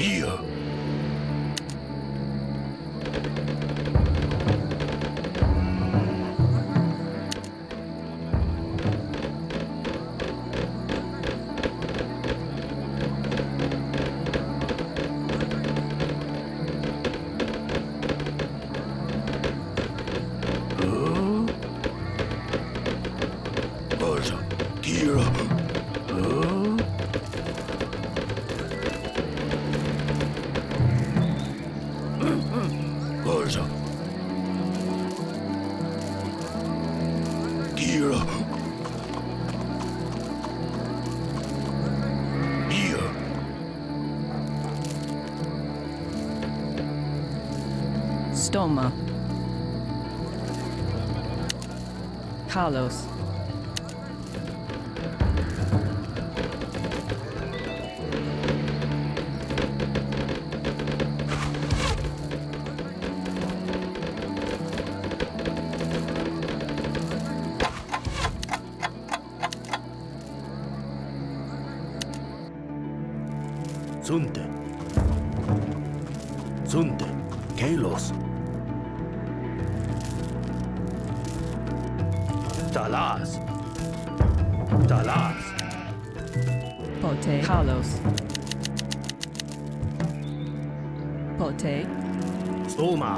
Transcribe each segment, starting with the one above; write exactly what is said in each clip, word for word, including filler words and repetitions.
ihr. Stoma. Carlos. Zunte. Zunte. Kalos. Talas. Talas. Pote. Carlos. Pote. Stoma.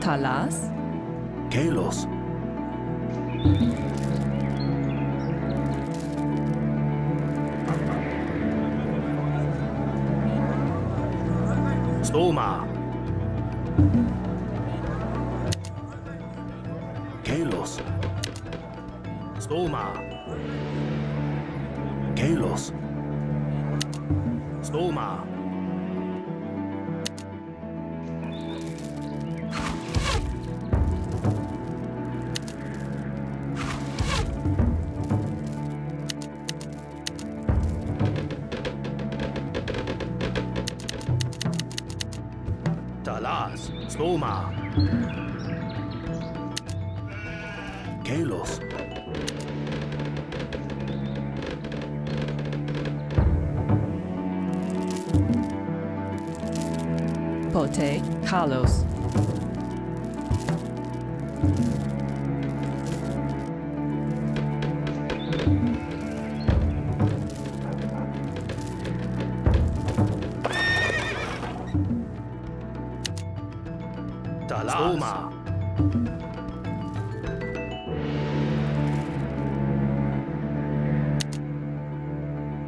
Talas. Kalos. Stoma. Kalos. Stoma. Kalos. Stoma. Talas. Stoma. Kalos. Pote. Carlos. Talas.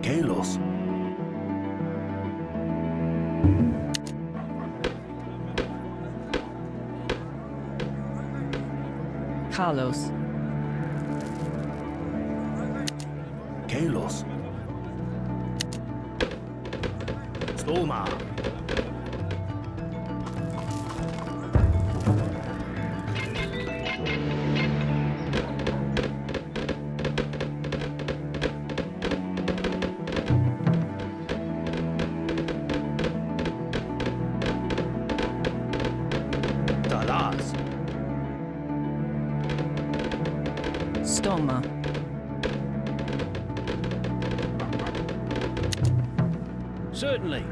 Kalos. Carlos. Kalos. Stoma. Stoma. Certainly.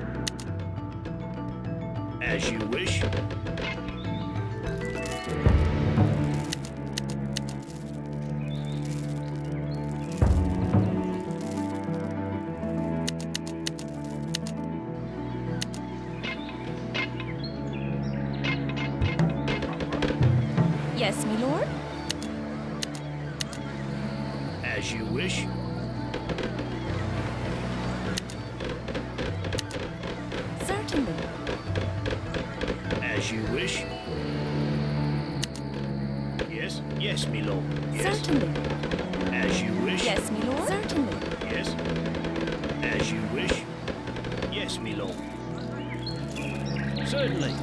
As you wish. Yes, my lord. As you wish. Certainly. As you wish. Yes, yes, my lord. Yes. Certainly. As you wish. Yes, my lord. Certainly. Yes. As you wish. Yes, my lord. Certainly. Yes.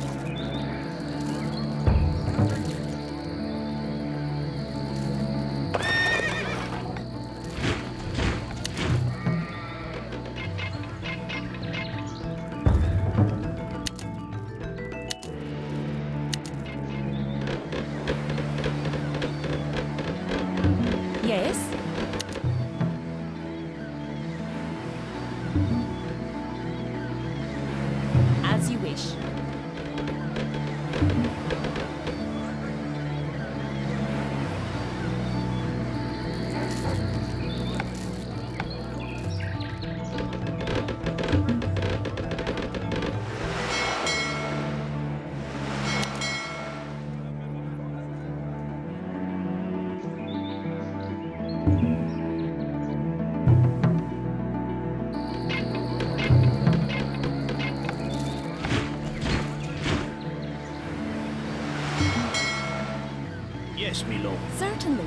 Certainly.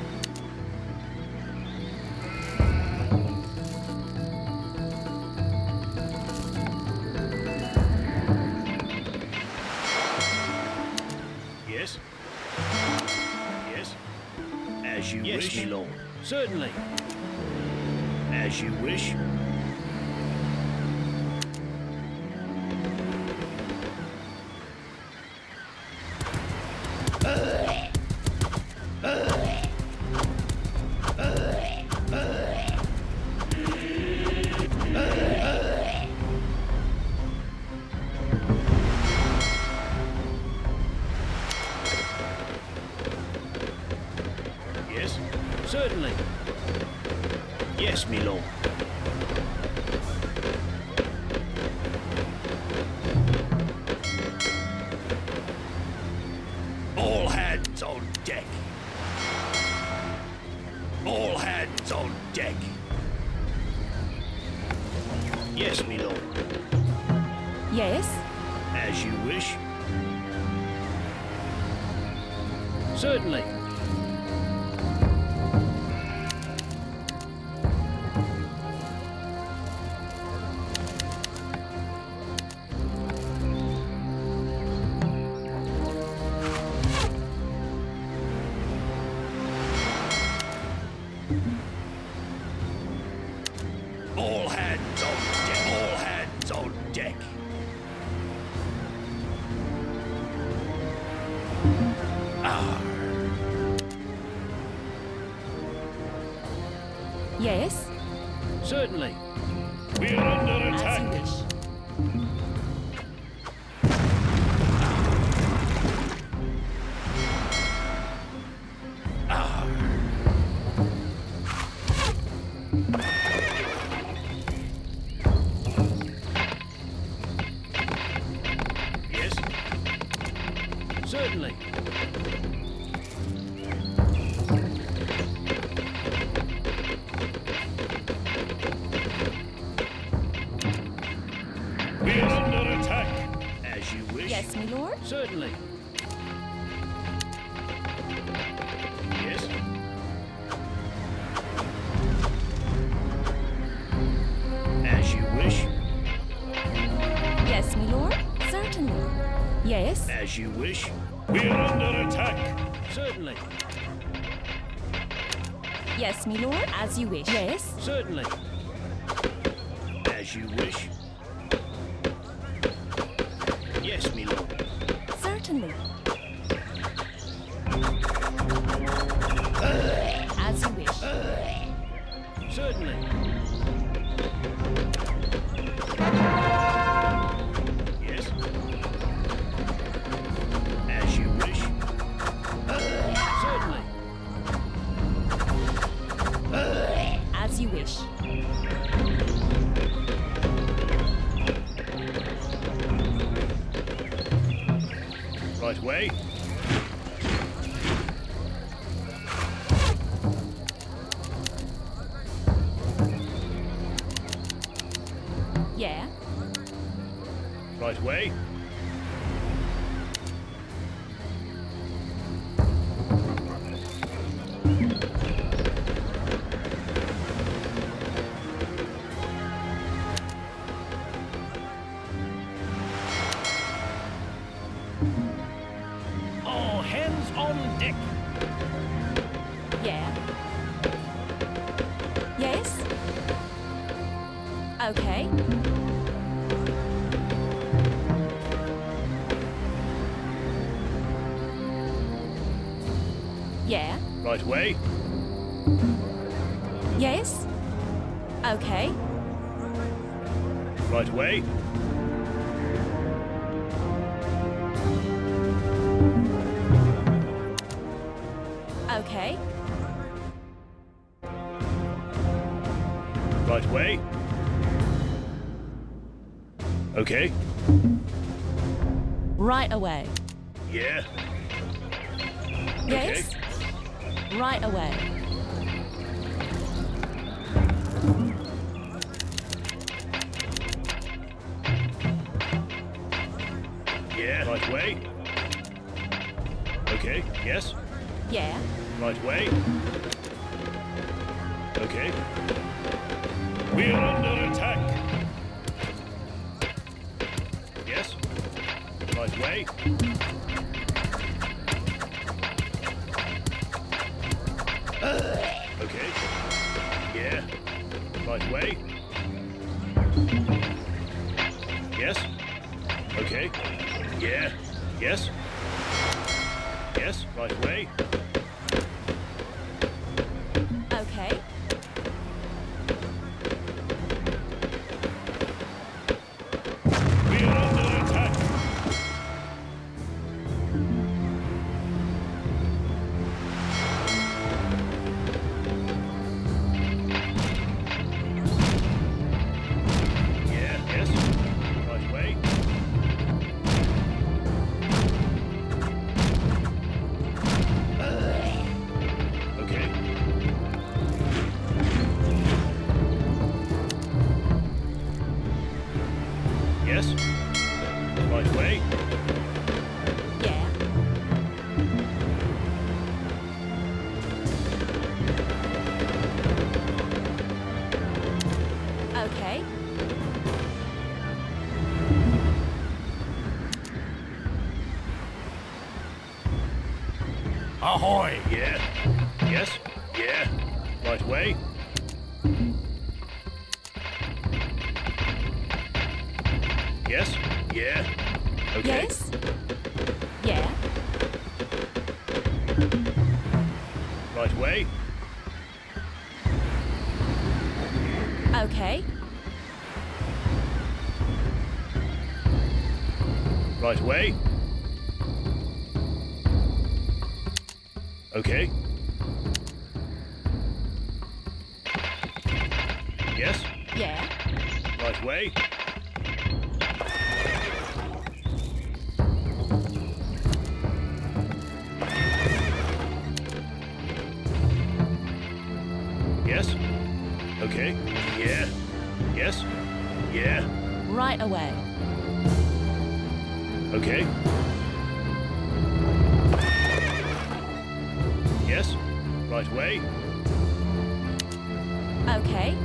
Yes? Yes? As you yes, wish. Yes, my lord. Certainly. As you wish. Certainly. Yes, my lord. All hands on deck. All hands on deck. Yes, my lord. Yes? As you wish. Certainly. All hands on deck, all hands on deck. Arr. Yes? Certainly. We are under attack. Certainly. We are under attack. As you wish. Yes, my lord. Certainly. Yes. As you wish. Yes, my lord. Certainly. Yes? As you wish. We are under attack. Certainly. Yes, my lord. As you wish. Yes? Certainly. As you wish. Yes, my lord. Certainly. As you wish. Certainly. As you wish. Right way. Yeah. Right way. Hands on deck. Yeah. Yes. Okay. Yeah. Right way. Yes. Okay. Right way. Okay. Right way. Okay. Right away. Yeah. Yes. Okay. Right away. Yeah. Right way. Okay. Yes. Yeah. Right way. Okay. We are under attack. Yes. Right way. Okay. Yeah. Right way. Yes. Okay. Yeah. Yes. Yes. Right way. Okay. We are under attack. Yeah, yes. Right way. Yes. Right way. Yeah. Okay. Ahoy! Yeah. Yes. Yeah. Right way. Yes? Yeah. Okay. Yes? Yeah. Right way. Okay. Right way. Okay. Yes? Yeah. Right way. Yes. Okay. Yeah. Yes. Yeah. Right away. Okay. Yes. Right way. Okay.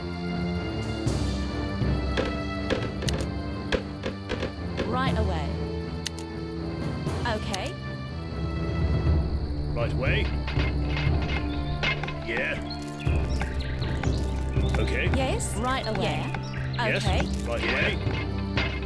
Right away. Okay. Right way. Yeah. Okay. Yes. Right away. Yeah.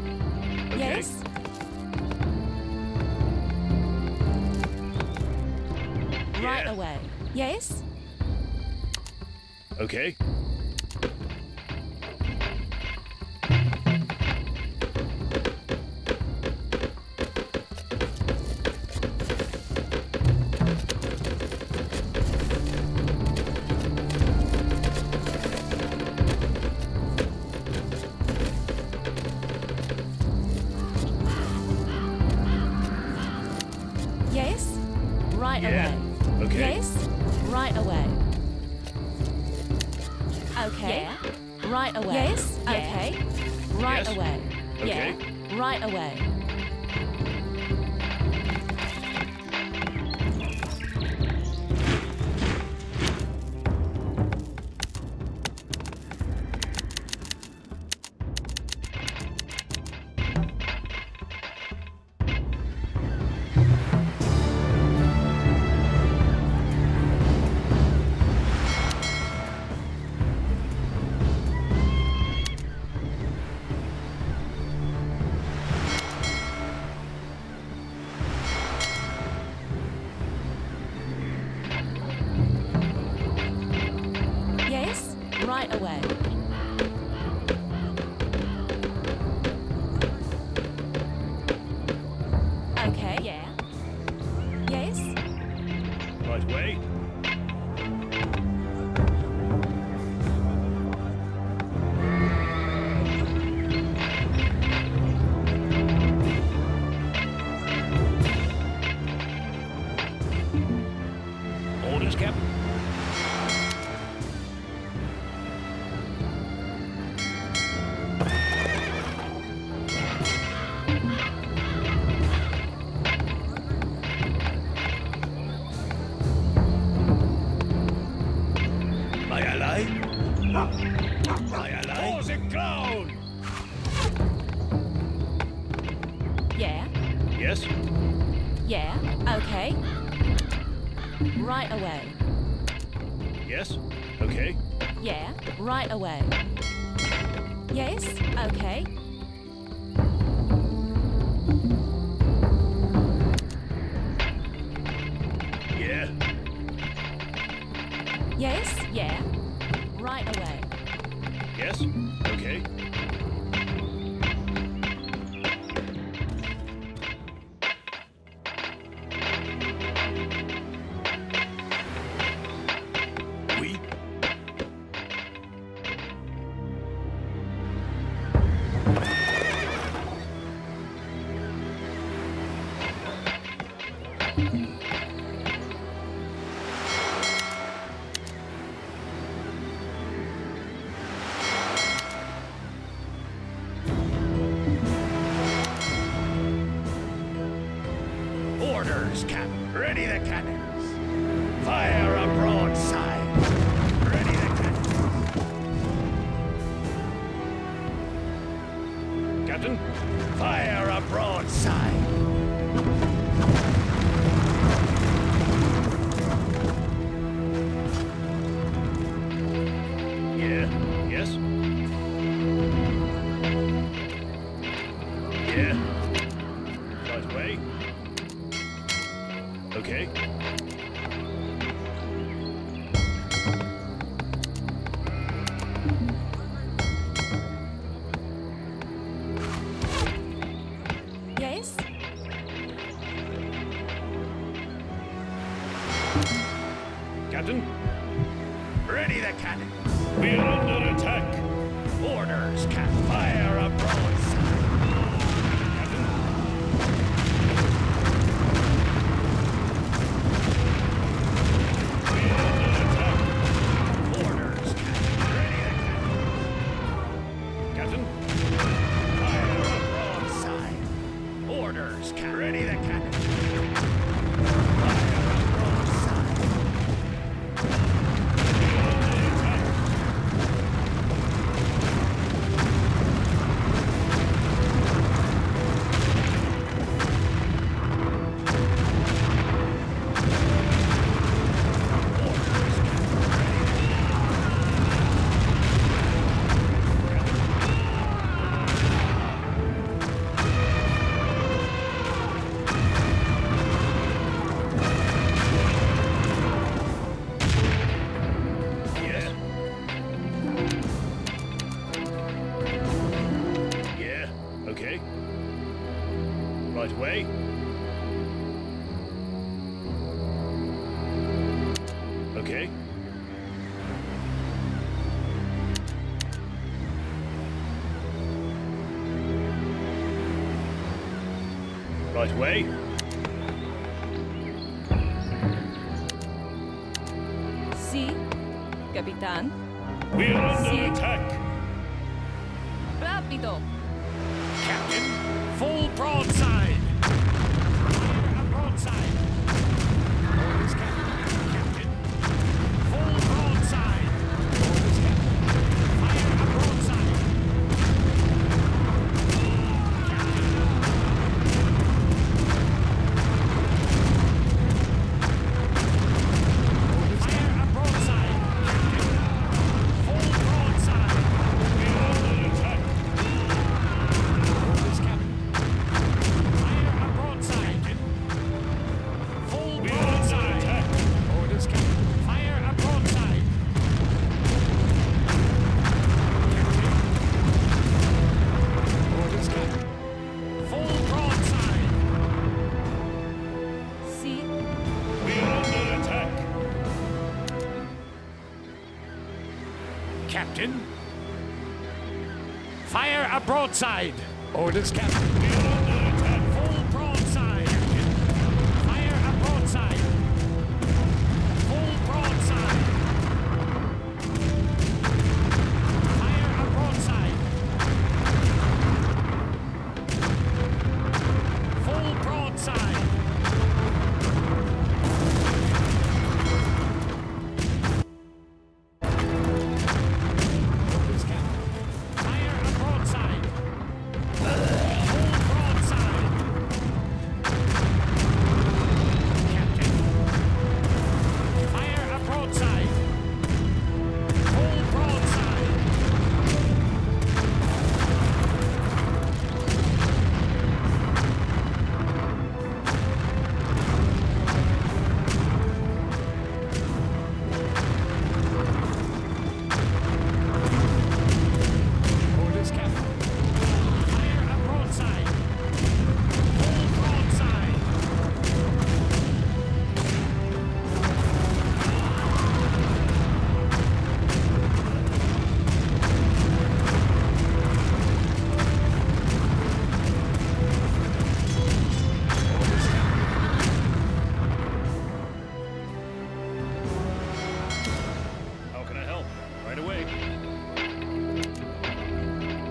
Okay. Yes. Right away. Okay. Yes. Yeah. Right away. Yes. Okay. Yes, right yeah. away. Okay. Yes, right away. Okay. Yeah. Right away. Yes. Yeah. Okay. Right yes. away. Okay. Yeah. Right away. Right away. Okay. Yeah. Yes. Right way. Orders, Captain. Große Clown! Yeah? Yes? Yeah, okay. Right away. Yes? Okay. Yeah, right away. Yes? Okay. Yeah. Yes? Yeah. Right away. Yes? Okay. Ready the cannons! Fire a broadside! Ready the cannons! Captain, fire a broadside! Yeah, yes? Yeah, right away. Okay. Yes? Captain? Ready the cannon. We are under attack. Orders, Captain. Fire a broadside. Ready the cannon. Right away. Okay. Right away. Sí, Capitán. We are under sí. attack. Rápido. Captain, full broadside! Fire a broadside! Orders, Captain. Captain, full broadside! Orders, Captain. Fire a broadside! Captain. Fire a broadside! Captain, full broadside! We are under attack! Captain, fire a broadside. Orders, Captain. We are under attack. Full broadside. Fire a broadside. Full broadside. Fire a broadside. Full broadside.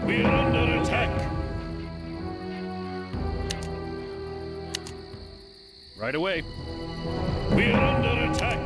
We are under attack. Right away. We are under attack.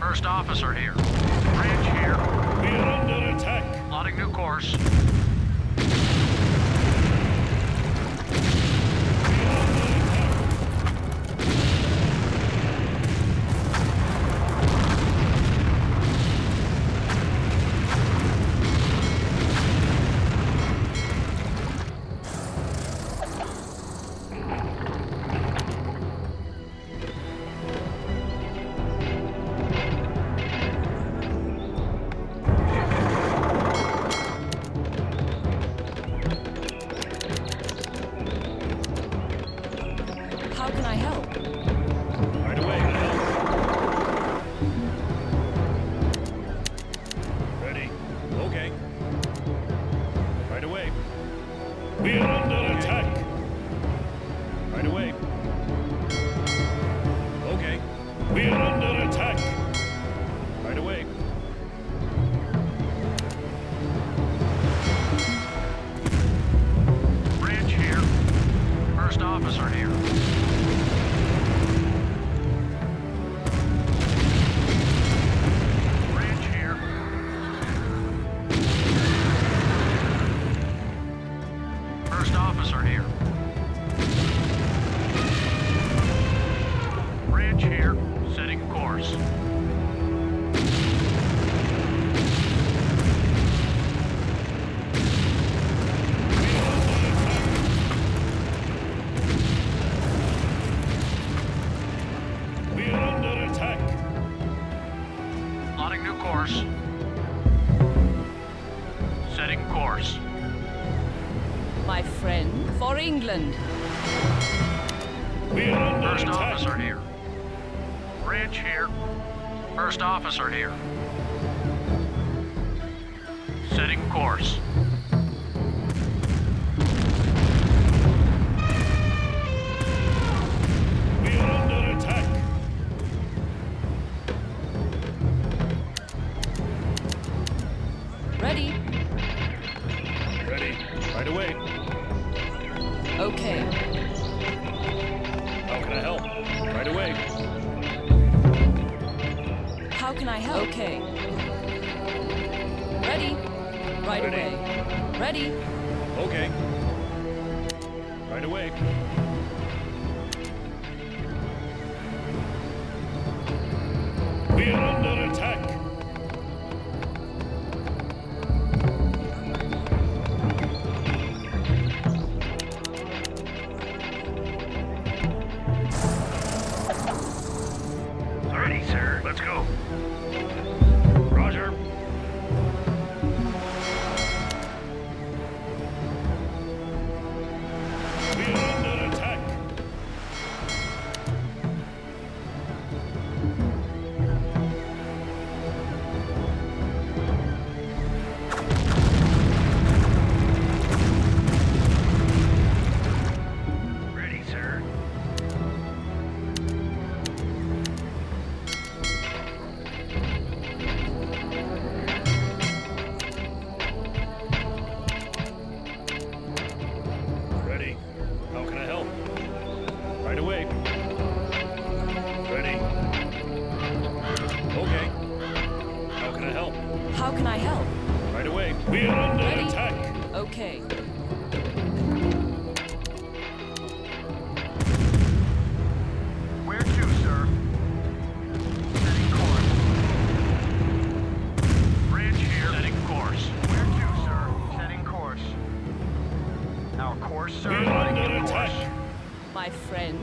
First officer here. Bridge here. We are under attack. Plotting new course. England. We are under First attack. Officer here. Bridge here. First officer here. Setting course. We are under attack. Ready. Ready. Right away. Okay. How can I help? Right away. How can I help? Okay. Ready. Right Ready. away. Ready. Okay. Right away. We are under attack. We are under attack. my friend.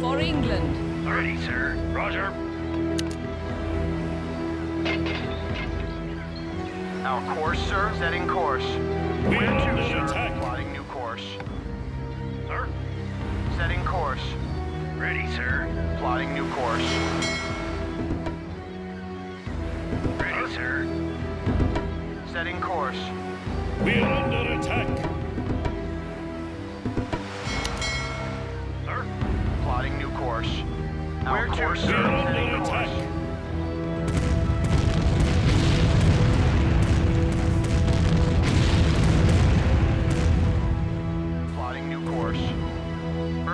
For England. Ready, sir. Roger. Our course, sir, setting course. We Where are to, sir? Attack. Plotting new course. Sir? Setting course. Ready, sir. Plotting new course. Ready, sir. Setting course. We are under attack. Sir? Plotting new course. Where to, sir? We are under attack.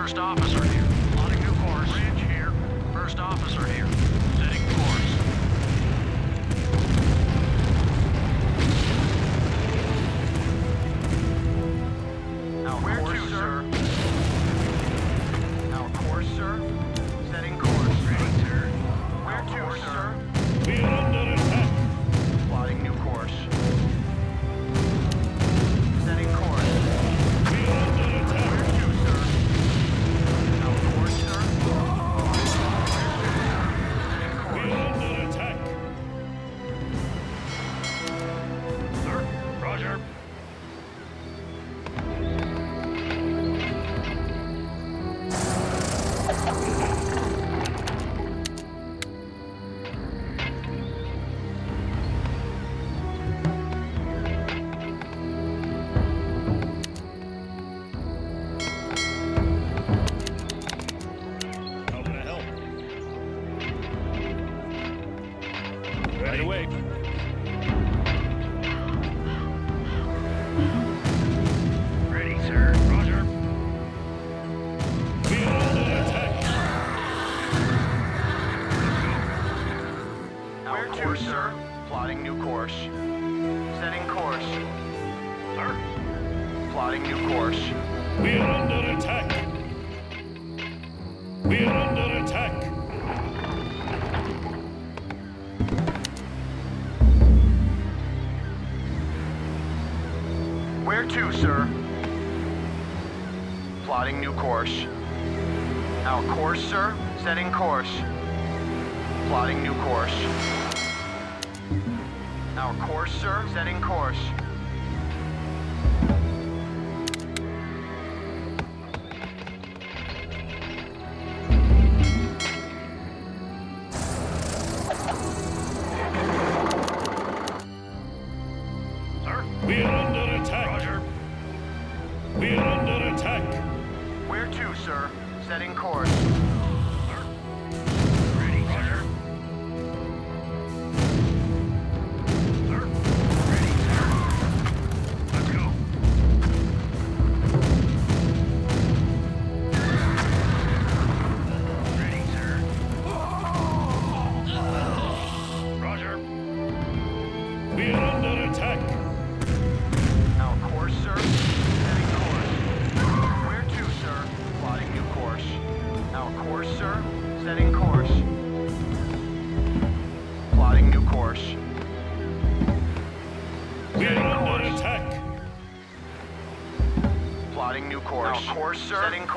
First officer here. Plotting new course. Bridge here. First officer here. Setting course. Now where to, sir? Our course, sir. Setting course. Sir. Where to, sir? We are under attack. Plotting new course. Setting course. We are under attack. Setting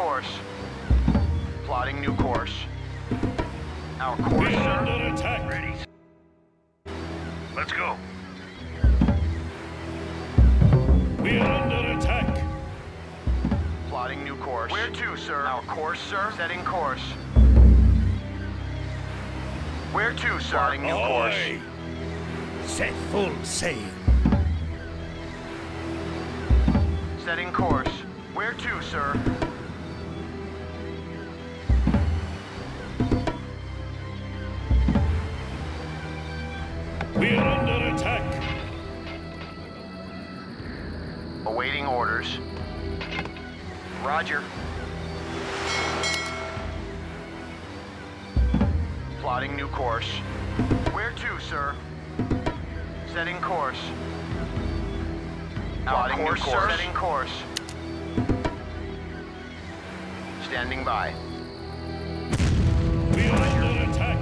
course. Plotting new course. Our course, sir. Setting course. Sir? We are under attack. Roger. We are under attack. Where to, sir? Setting course. Starting new course. Set full sail. Setting course. Where to, sir? We are under attack. Awaiting orders. Roger. Plotting new course. Where to, sir? Setting course. Plotting new course, sir. Setting course. Standing by. We are under attack.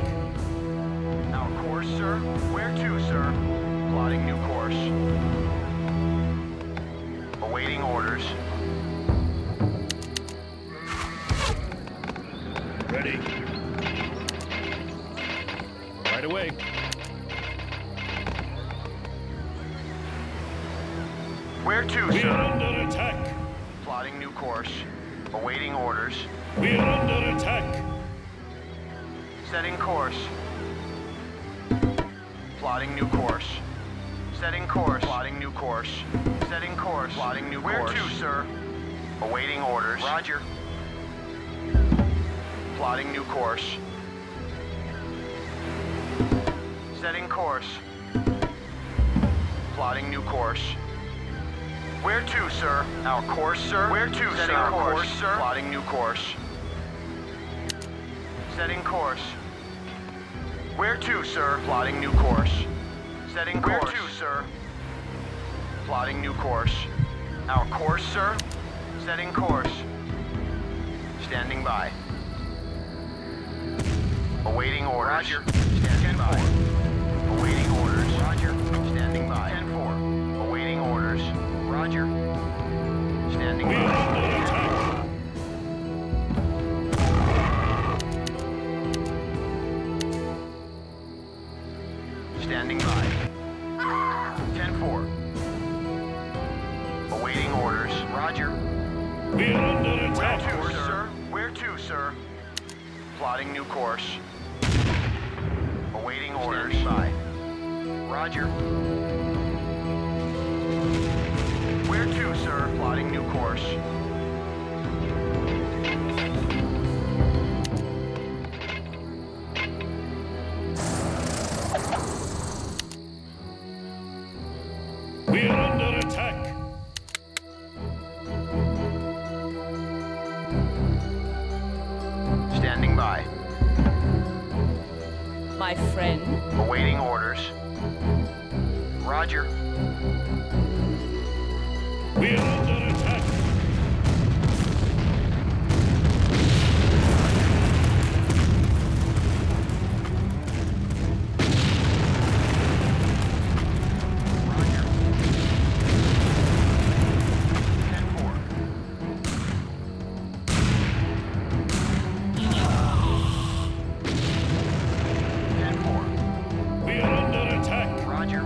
Our course, sir. Where to, sir? Plotting new course. Awaiting orders. Ready. Right away. Where to, sir? We are under attack. Plotting new course. Awaiting orders. We are under attack. Setting course. Plotting new course. Setting course. Plotting new course. Setting course. Plotting new course. Where to, sir? Awaiting orders. Roger. Plotting new course. Setting course. Plotting new course. Where to, sir? Our course, sir. Where to, setting sir? Setting course. course, sir. Plotting new course. Setting course. Where to, sir? Plotting new course. Setting course. Where to, sir? Plotting new course. Our course, sir. Setting course. Standing by. Awaiting orders. Roger. Standing by. Awaiting orders. Roger. Standing by. ten four. Awaiting orders. Roger. Standing by. We are under attack. Standing by. ten four. Awaiting orders. Roger. We are under attack. Where to, sir? Where to, sir? Plotting new course. Awaiting orders. By. Roger. Where to, sir? Plotting new course. We are under attack. Standing by. My friend. Awaiting orders. Roger. We are under attack. Roger. ten four. ten four. We are under attack. Roger.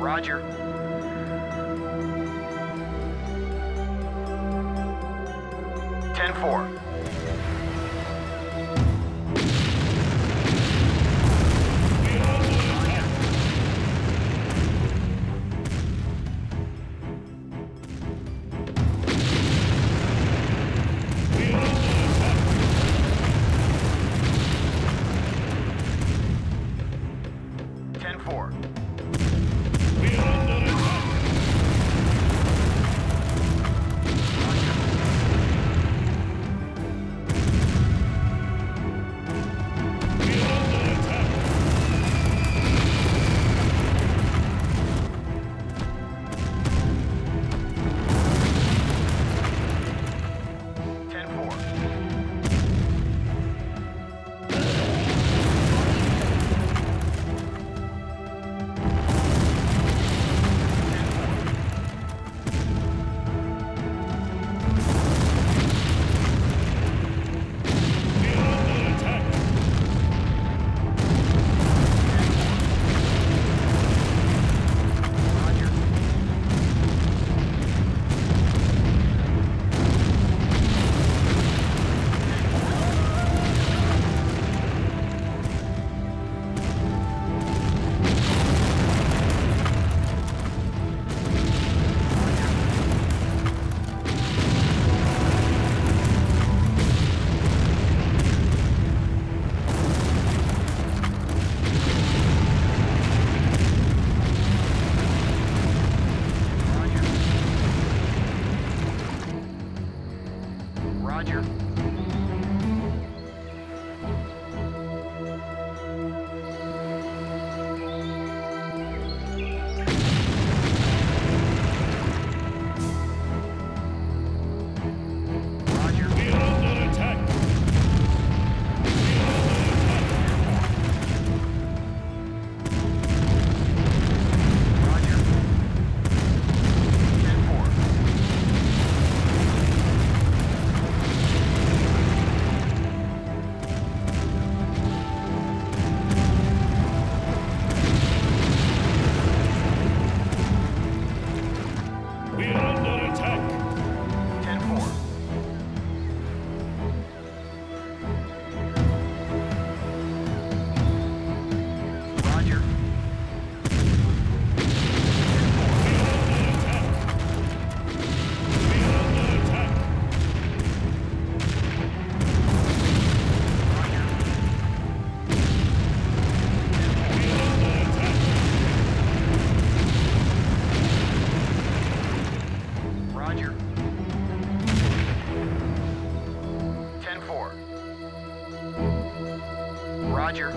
Roger. ten four. Roger. Roger.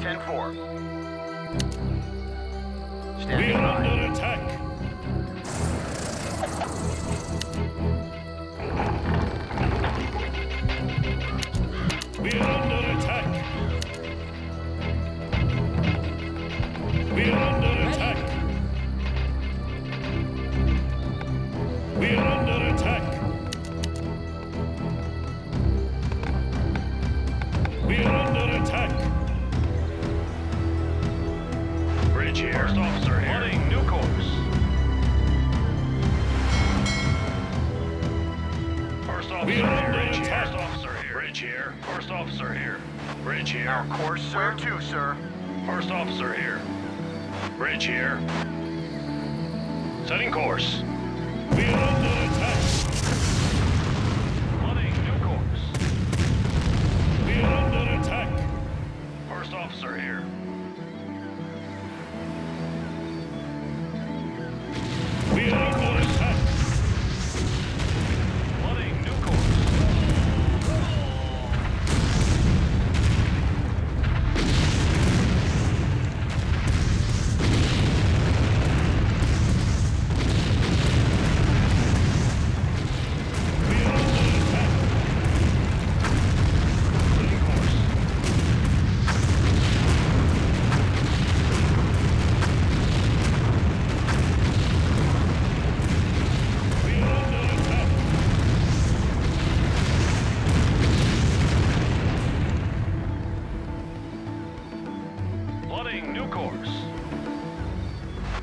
ten four. We are under attack. We are under attack. We are under attack. We are under attack. We are under attack. Bridge here. First officer here. Warning, new course. First officer we are here. Bridge here. First officer here. Bridge here. First officer here. Bridge here. Our course, sir. Where to, sir? First officer here. Bridge here. Setting course. We are under attack. Running new course. We are under attack. First officer here. We are under attack. Running new course.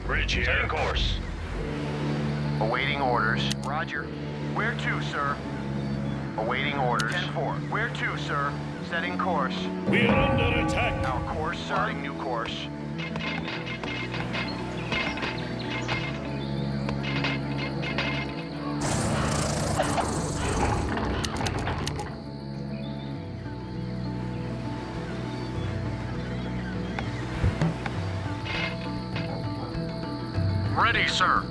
Bridge here. Setting course. Awaiting orders. Roger. Where to, sir? Awaiting orders. ten four. Where to, sir? Setting course. We are under attack. Our course, sir. Setting new course. Ready, sir.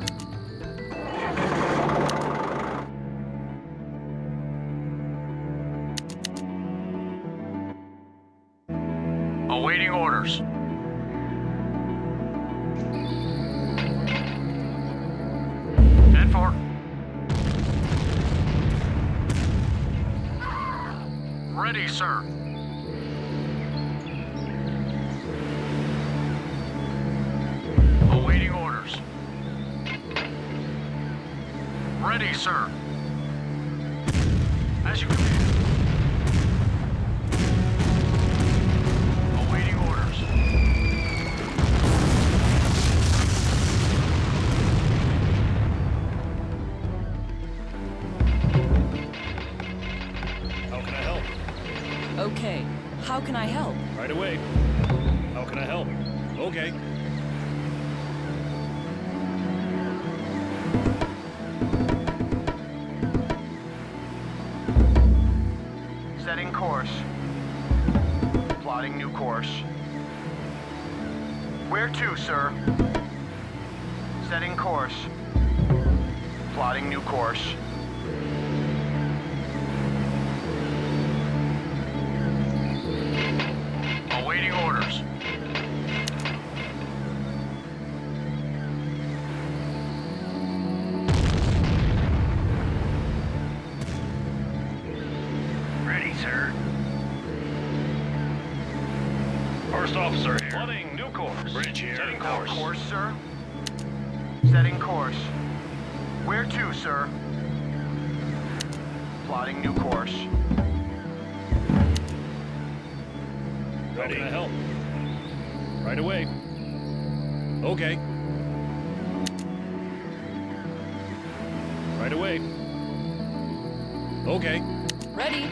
Awaiting orders. ten four. Ready, sir. Awaiting orders. Ready, sir. As you command. Awaiting orders. How can I help? Okay. How can I help? Right away. How can I help? Okay. Setting course. Plotting new course. Where to, sir? Setting course. Plotting new course. Awaiting orders. Ready, sir. First officer here. Plotting new course. Bridge here. Setting course. Course, sir. Setting course. Where to, sir? Plotting new course. Ready. How can I help? Right away. Okay. Right away. Okay. Ready.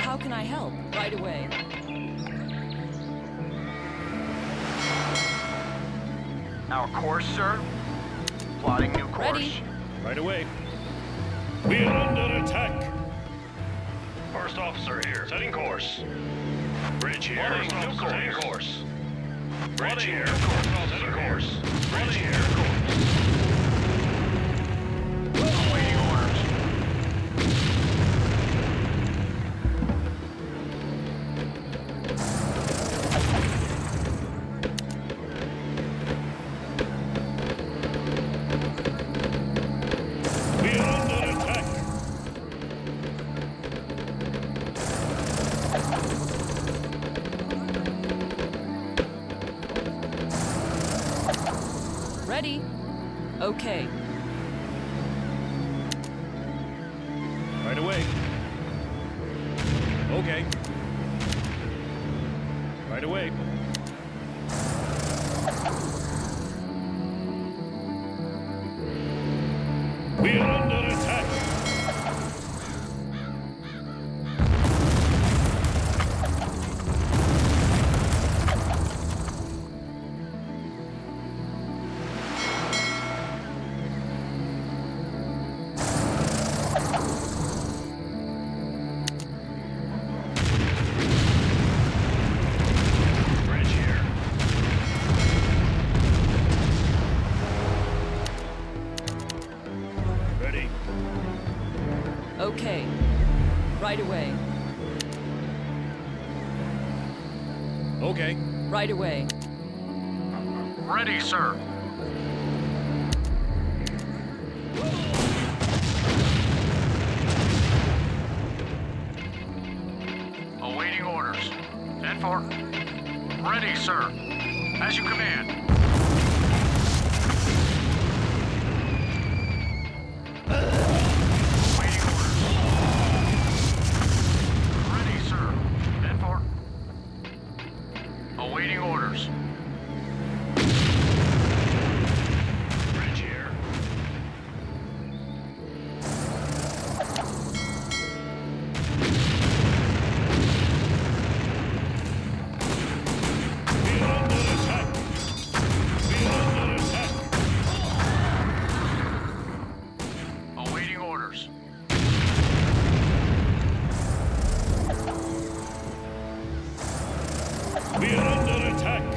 How can I help? Right away. Our course, sir? Plotting new course. Ready. Right away. We are under attack. First officer here. Setting course. Bridge here. Plotting new course. Setting course. Bridge here. Setting course. Bridge here. Awaiting orders. We are under attack. Ready? Okay. Right away. Okay. Right away. We are under attack. Okay. Right away. Okay. Right away. Ready, sir. Awaiting orders. Stand for. Ready, sir. As you command. We are under attack. Ready, sir. We are under attack. Waiting orders. We are under attack. We are under attack.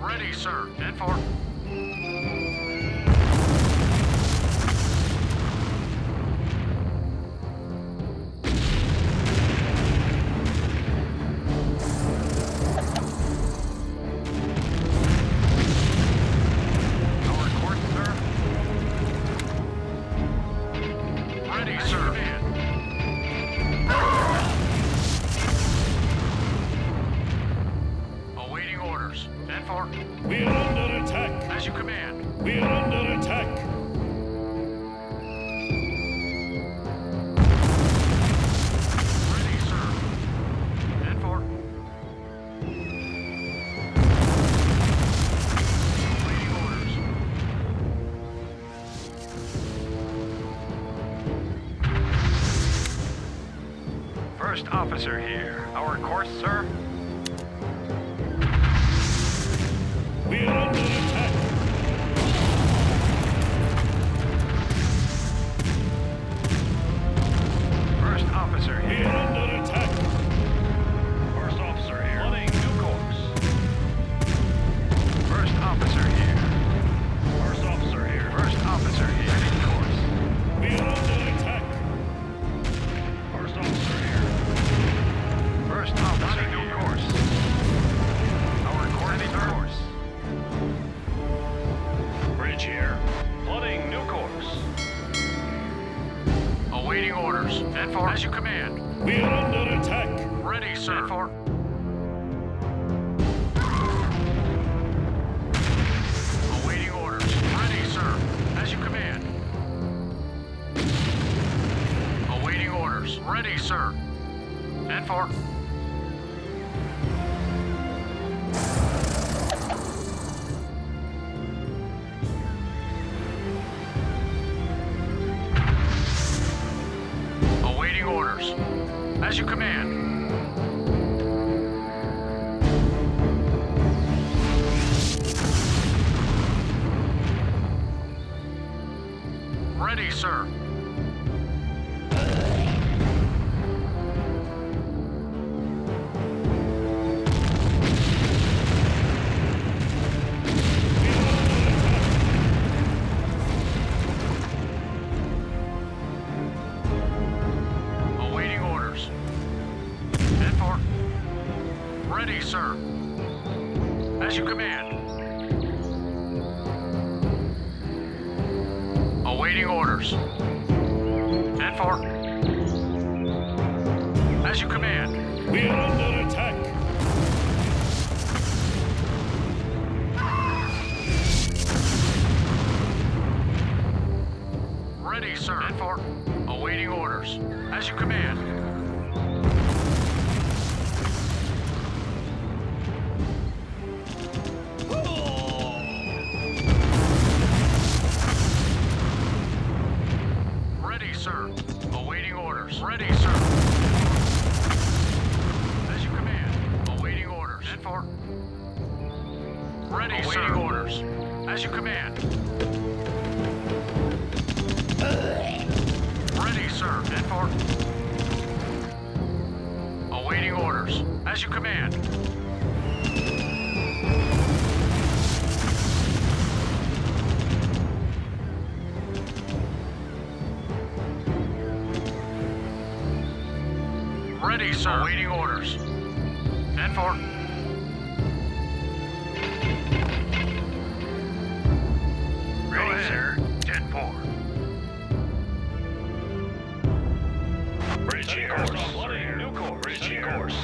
Ready, sir. Stand for. Our course, sir. Ready, sir. Awaiting orders. Stand for. We are under attack. First officer here. Our course, sir? We are under attack. First officer here. We are under attack. First officer here. Running new course. First officer here. First officer here. First officer here. Setting course. We are under attack. First officer here. First officer here. New course. Our course, sir. Course. Bridge here. Plotting new course. Awaiting orders. Denfar, as you command. We are under attack. Ready, sir. Denfar. Awaiting orders. Ready, sir. As you command. Awaiting orders. Ready, sir. Denfar. Orders. As you command. Ready, sir. Ready, sir. Awaiting orders. Denfar. Ready, Ready sir. ten four. Bridge here. New course. Bridge here. Course.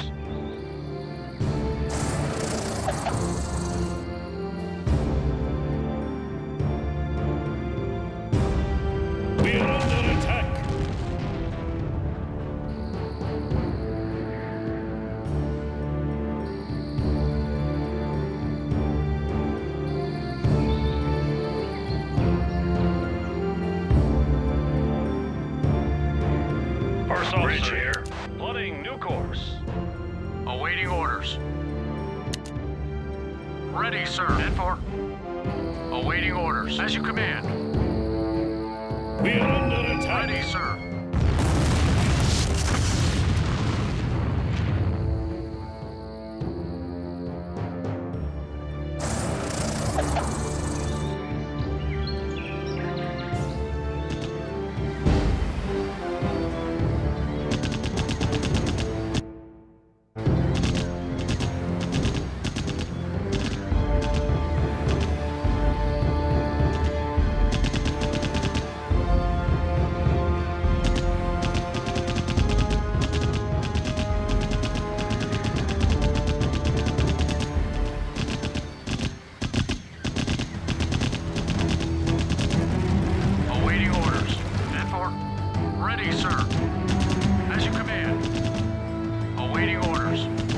Ready, sir. As you command. Awaiting orders.